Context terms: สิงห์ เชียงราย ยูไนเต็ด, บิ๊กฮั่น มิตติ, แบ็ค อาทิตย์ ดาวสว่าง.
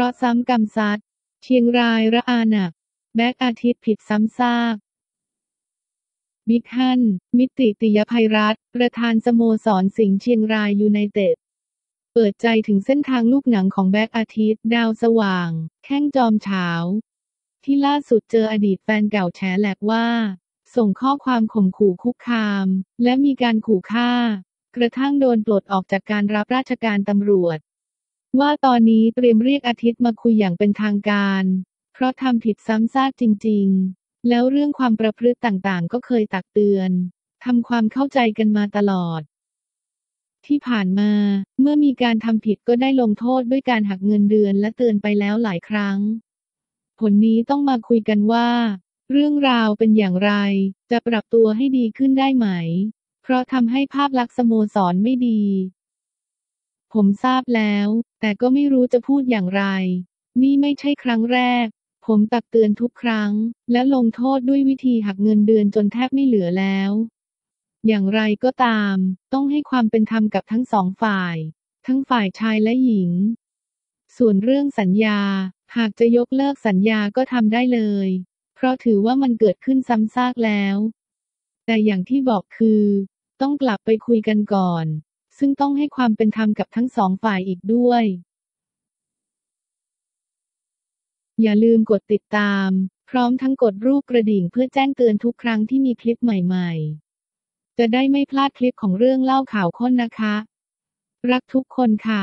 ราะห์ซ้ำกรรมซัดเชียงรายระอาหนักแบ็คอาทิตย์ผิดซ้ำซากบิ๊กฮั่นมิตริ ติยภัยรัตน์ประธานสโมสรสิงห์เชียงรายยูไนเต็ดเปิดใจถึงเส้นทางลูกหนังของแบ็คอาทิตย์ดาวสว่างแข้งจอมฉาวที่ล่าสุดเจออดีตแฟนเก่าแฉแหลกว่าส่งข้อความข่มขู่คุกคามและมีการขู่ฆ่ากระทั่งโดนปลดออกจากการรับราชการตำรวจว่าตอนนี้เตรียมเรียกอาทิตย์มาคุยอย่างเป็นทางการเพราะทำผิดซ้ำซากจริงๆแล้วเรื่องความประพฤติต่างๆก็เคยตักเตือนทำความเข้าใจกันมาตลอดที่ผ่านมาเมื่อมีการทำผิดก็ได้ลงโทษด้วยการหักเงินเดือนและเตือนไปแล้วหลายครั้งผลนี้ต้องมาคุยกันว่าเรื่องราวเป็นอย่างไรจะปรับตัวให้ดีขึ้นได้ไหมเพราะทำให้ภาพลักษณ์สโมสรไม่ดีผมทราบแล้วแต่ก็ไม่รู้จะพูดอย่างไรนี่ไม่ใช่ครั้งแรกผมตักเตือนทุกครั้งและลงโทษด้วยวิธีหักเงินเดือนจนแทบไม่เหลือแล้วอย่างไรก็ตามต้องให้ความเป็นธรรมกับทั้งสองฝ่ายทั้งฝ่ายชายและหญิงส่วนเรื่องสัญญาหากจะยกเลิกสัญญาก็ทำได้เลยเพราะถือว่ามันเกิดขึ้นซ้ำซากแล้วแต่อย่างที่บอกคือต้องกลับไปคุยกันก่อนซึ่งต้องให้ความเป็นธรรมกับทั้งสองฝ่ายอีกด้วยอย่าลืมกดติดตามพร้อมทั้งกดรูปกระดิ่งเพื่อแจ้งเตือนทุกครั้งที่มีคลิปใหม่ๆจะได้ไม่พลาดคลิปของเรื่องเล่าข่าวข้นนะคะรักทุกคนค่ะ